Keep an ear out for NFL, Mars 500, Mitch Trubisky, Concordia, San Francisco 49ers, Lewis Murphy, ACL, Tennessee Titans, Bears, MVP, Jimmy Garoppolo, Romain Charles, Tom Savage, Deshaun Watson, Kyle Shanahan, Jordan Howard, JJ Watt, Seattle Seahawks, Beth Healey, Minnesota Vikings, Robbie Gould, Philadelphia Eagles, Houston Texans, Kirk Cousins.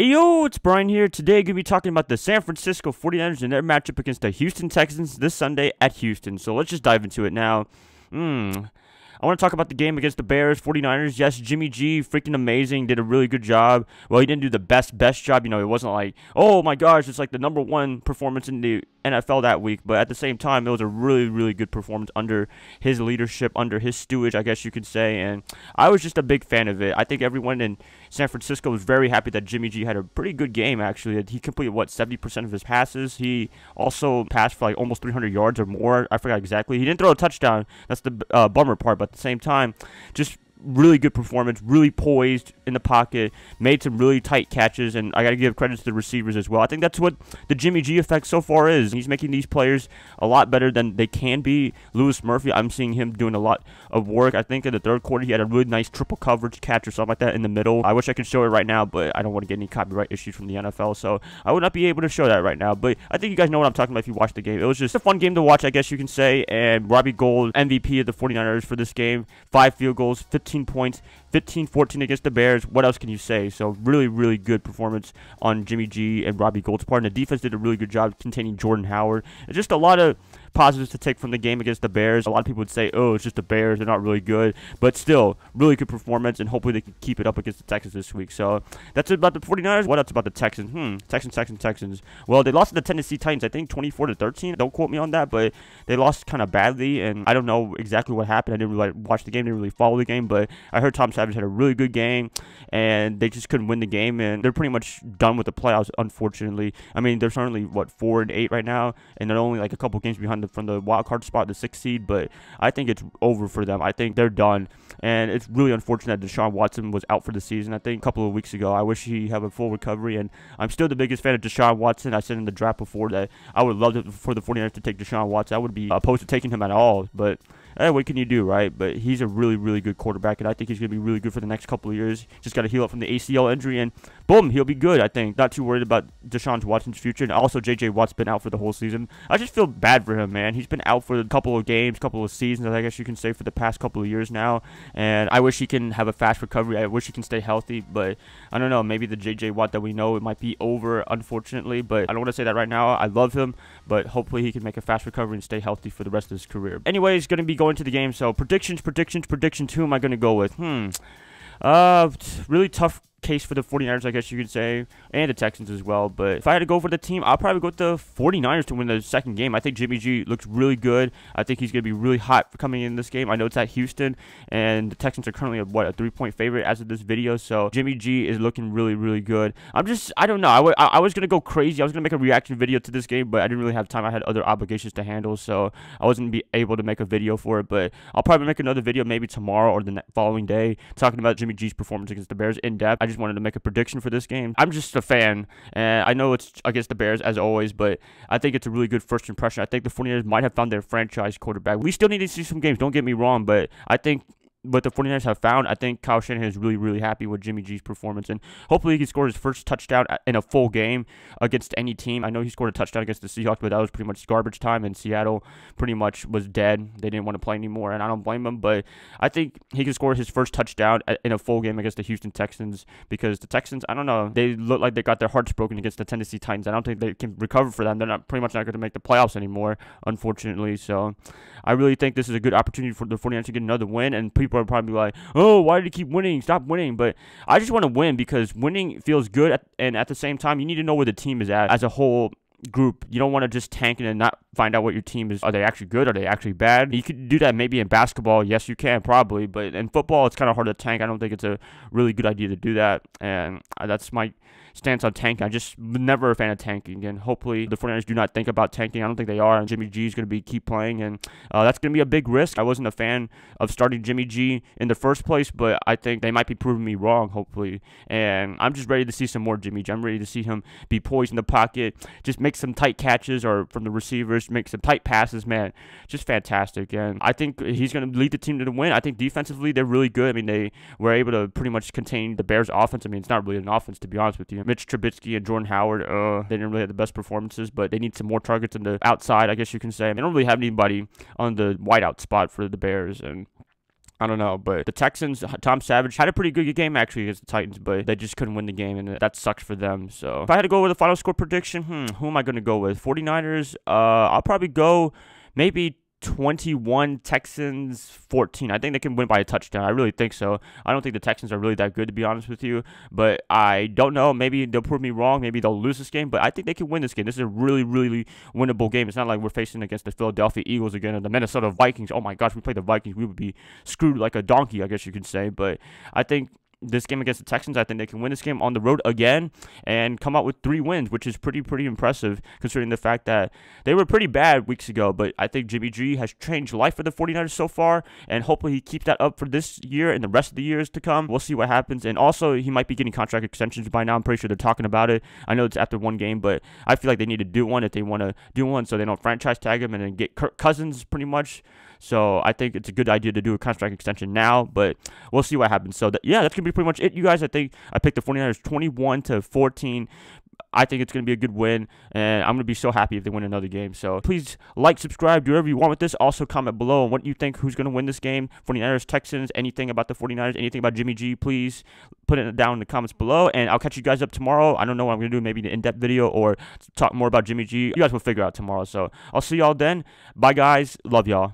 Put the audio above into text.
Hey yo, it's Brian here. Today, I'm going to be talking about the San Francisco 49ers and their matchup against the Houston Texans this Sunday at Houston. So let's just dive into it now. I want to talk about the game against the Bears, 49ers. Yes, Jimmy G, freaking amazing, did a really good job. Well, he didn't do the best job. You know, it wasn't like, oh my gosh, it's like the #1 performance in the NFL that week. But at the same time, it was a really, really good performance under his leadership, under his stewardship, I guess you could say. And I was just a big fan of it. I think everyone in San Francisco was very happy that Jimmy G had a pretty good game, actually. He completed, what, 70% of his passes. He also passed for like almost 300 yards or more. I forgot exactly. He didn't throw a touchdown. That's the bummer part. But at the same time, just really good performance, really poised in the pocket, made some really tight catches, and I got to give credit to the receivers as well. I think that's what the Jimmy G effect so far is. He's making these players a lot better than they can be. Lewis Murphy, I'm seeing him doing a lot of work. I think in the third quarter, he had a really nice triple coverage catch or something like that in the middle. I wish I could show it right now, but I don't want to get any copyright issues from the NFL, so I would not be able to show that right now, but I think you guys know what I'm talking about if you watch the game. It was just a fun game to watch, I guess you can say, and Robbie Gould, MVP of the 49ers for this game, 5 field goals, 15 points, 15-14 against the Bears. What else can you say? So really, really good performance on Jimmy G and Robbie Gould's part. And the defense did a really good job containing Jordan Howard. And just a lot of positives to take from the game against the Bears. A lot of people would say, oh, it's just the Bears, they're not really good. But still, really good performance, and hopefully they can keep it up against the Texans this week. So that's it about the 49ers. What else about the Texans? Texans. Well, they lost to the Tennessee Titans, I think, 24-13. Don't quote me on that, but they lost kind of badly, and I don't know exactly what happened. I didn't really watch the game, didn't really follow the game, but I heard Tom Savage had a really good game, and they just couldn't win the game, and they're pretty much done with the playoffs, unfortunately. I mean, they're certainly, what, 4-8 right now, and they're only like a couple games behind from the wild card spot, the 6th seed, but I think it's over for them. I think they're done, and it's really unfortunate that Deshaun Watson was out for the season, I think, a couple of weeks ago. I wish he had a full recovery, and I'm still the biggest fan of Deshaun Watson. I said in the draft before that I would love to, for the 49ers to take Deshaun Watson. I would be opposed to taking him at all, but hey, what can you do, right? But he's a really, really good quarterback, and I think he's going to be really good for the next couple of years. Just got to heal up from the ACL injury, and boom, he'll be good, I think. Not too worried about Deshaun Watson's future, and also JJ Watt's been out for the whole season. I just feel bad for him, man. He's been out for a couple of games, couple of seasons, I guess you can say, for the past couple of years now, and I wish he can have a fast recovery. I wish he can stay healthy, but I don't know, maybe the JJ Watt that we know, it might be over, unfortunately, but I don't want to say that right now. I love him, but hopefully he can make a fast recovery and stay healthy for the rest of his career. Anyways, going to be going to the game, so predictions, who am I going to go with? Really tough case for the 49ers, I guess you could say, and the Texans as well, but if I had to go for the team, I'll probably go with the 49ers to win the second game. I think Jimmy G looks really good. I think he's going to be really hot coming in this game. I know it's at Houston, and the Texans are currently, a 3-point favorite as of this video, so Jimmy G is looking really, really good. I don't know. I was going to go crazy. I was going to make a reaction video to this game, but I didn't really have time. I had other obligations to handle, so I wasn't able to make a video for it, but I'll probably make another video maybe tomorrow or the following day talking about Jimmy G's performance against the Bears in depth. I just wanted to make a prediction for this game. I'm just a fan, and I know it's against the Bears as always, but I think it's a really good first impression. I think the 49ers might have found their franchise quarterback. We still need to see some games, don't get me wrong, but I think what the 49ers have found, I think Kyle Shanahan is really, really happy with Jimmy G's performance, and hopefully he can score his first touchdown in a full game against any team. I know he scored a touchdown against the Seahawks, but that was pretty much garbage time, and Seattle pretty much was dead. They didn't want to play anymore, and I don't blame him, but I think he can score his first touchdown in a full game against the Houston Texans, because the Texans, I don't know, they look like they got their hearts broken against the Tennessee Titans. I don't think they can recover for them. They're not pretty much not going to make the playoffs anymore, unfortunately, so I really think this is a good opportunity for the 49ers to get another win, and people are probably like, oh, why do you keep winning? Stop winning. But I just want to win, because winning feels good, and at the same time, you need to know where the team is at as a whole group. You don't want to just tank and not find out what your team is. Are they actually good? Are they actually bad? You could do that maybe in basketball. Yes, you can probably, but in football, it's kind of hard to tank. I don't think it's a really good idea to do that, and that's my stance on tanking. I just never a fan of tanking, and hopefully the 49ers do not think about tanking. I don't think they are, and Jimmy G is going to be keep playing, and that's going to be a big risk. I wasn't a fan of starting Jimmy G in the first place, but I think they might be proving me wrong, hopefully, and I'm just ready to see some more Jimmy G. I'm ready to see him be poised in the pocket, just make some tight catches or from the receivers, make some tight passes, man, just fantastic, and I think he's going to lead the team to the win. I think defensively, they're really good. I mean, they were able to pretty much contain the Bears' offense. I mean, it's not really an offense, to be honest with you. Mitch Trubisky and Jordan Howard, they didn't really have the best performances, but they need some more targets on the outside, I guess you can say. They don't really have anybody on the wideout spot for the Bears, and I don't know, but the Texans, Tom Savage had a pretty good game actually against the Titans, but they just couldn't win the game, and that sucks for them. So if I had to go with a final score prediction, who am I going to go with? 49ers, I'll probably go maybe 21 Texans 14. I think they can win by a touchdown. I really think so. I don't think the Texans are really that good, to be honest with you, but I don't know. Maybe they'll prove me wrong. Maybe they'll lose this game, but I think they can win this game. This is a really, really winnable game. It's not like we're facing against the Philadelphia Eagles again or the Minnesota Vikings. Oh my gosh, we played the Vikings, we would be screwed like a donkey, I guess you could say. But I think this game against the Texans, I think they can win this game on the road again and come out with 3 wins, which is pretty impressive considering the fact that they were pretty bad weeks ago. But I think Jimmy G has changed life for the 49ers so far, and hopefully he keeps that up for this year and the rest of the years to come. We'll see what happens. And also, he might be getting contract extensions by now. I'm pretty sure they're talking about it. I know it's after 1 game, but I feel like they need to do one if they want to do one, so they don't franchise tag him and then get Kirk Cousins pretty much. So I think it's a good idea to do a contract extension now, but we'll see what happens. So yeah, that's going to be pretty much it, you guys. I think I picked the 49ers 21-14. I think it's going to be a good win, and I'm going to be so happy if they win another game. So please like, subscribe, do whatever you want with this. Also comment below on what you think, who's going to win this game, 49ers, Texans, anything about the 49ers, anything about Jimmy G, please put it down in the comments below, and I'll catch you guys up tomorrow. I don't know what I'm going to do, maybe an in-depth video or talk more about Jimmy G. You guys will figure out tomorrow, so I'll see y'all then. Bye, guys. Love y'all.